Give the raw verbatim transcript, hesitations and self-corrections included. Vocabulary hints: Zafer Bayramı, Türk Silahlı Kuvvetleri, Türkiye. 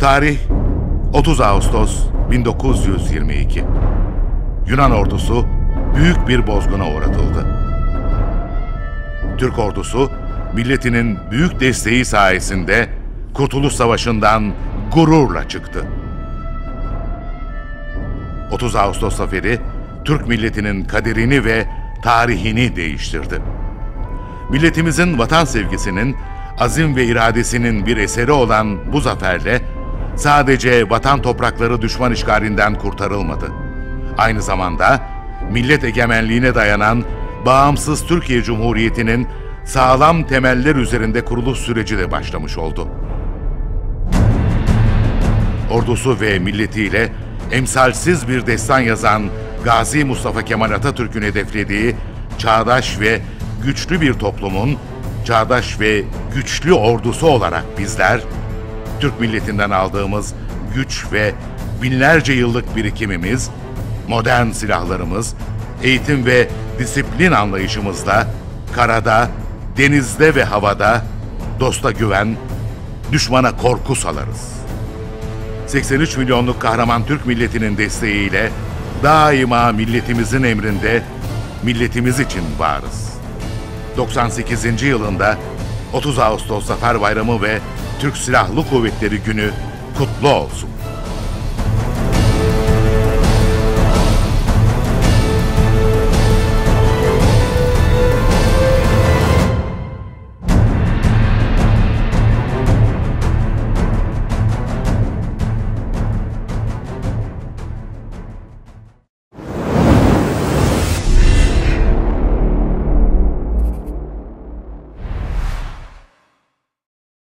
Tarih otuz Ağustos bin dokuz yüz yirmi iki. Yunan ordusu büyük bir bozguna uğratıldı. Türk ordusu milletinin büyük desteği sayesinde Kurtuluş Savaşı'ndan gururla çıktı. otuz Ağustos zaferi Türk milletinin kaderini ve tarihini değiştirdi. Milletimizin vatan sevgisinin, azim ve iradesinin bir eseri olan bu zaferle sadece vatan toprakları düşman işgalinden kurtarılmadı. Aynı zamanda millet egemenliğine dayanan bağımsız Türkiye Cumhuriyeti'nin sağlam temeller üzerinde kuruluş süreci de başlamış oldu. Ordusu ve milletiyle emsalsiz bir destan yazan Gazi Mustafa Kemal Atatürk'ün hedeflediği çağdaş ve güçlü bir toplumun çağdaş ve güçlü ordusu olarak bizler, Türk milletinden aldığımız güç ve binlerce yıllık birikimimiz, modern silahlarımız, eğitim ve disiplin anlayışımızla karada, denizde ve havada dosta güven, düşmana korku salarız. seksen üç milyonluk kahraman Türk milletinin desteğiyle daima milletimizin emrinde, milletimiz için varız. doksan sekizinci yılında otuz Ağustos Zafer Bayramı ve Türk Silahlı Kuvvetleri Günü kutlu olsun.